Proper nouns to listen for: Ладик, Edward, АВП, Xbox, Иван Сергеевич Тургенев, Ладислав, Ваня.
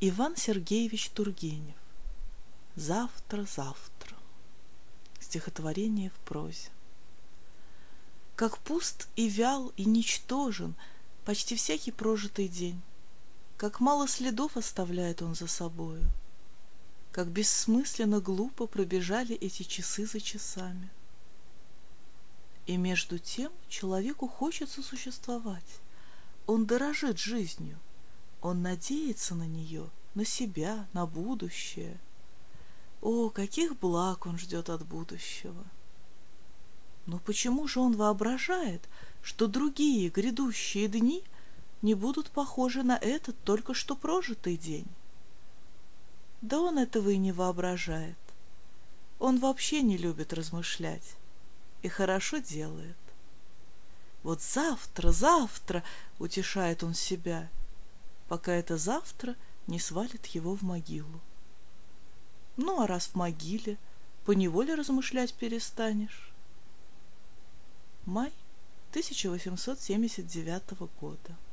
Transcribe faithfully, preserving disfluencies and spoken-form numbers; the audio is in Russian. Иван Сергеевич Тургенев. «Завтра, завтра». Стихотворение в прозе. Как пуст и вял и ничтожен почти всякий прожитый день, как мало следов оставляет он за собою, как бессмысленно глупо пробежали эти часы за часами. И между тем человеку хочется существовать, он дорожит жизнью, он надеется на нее, на себя, на будущее. О, каких благ он ждет от будущего! Но почему же он воображает, что другие грядущие дни не будут похожи на этот только что прожитый день? Да он этого и не воображает. Он вообще не любит размышлять и хорошо делает. Вот завтра, завтра, утешает он себя, пока это завтра не свалит его в могилу. Ну, а раз в могиле, поневоле размышлять перестанешь. Май тысяча восемьсот семьдесят девятого года.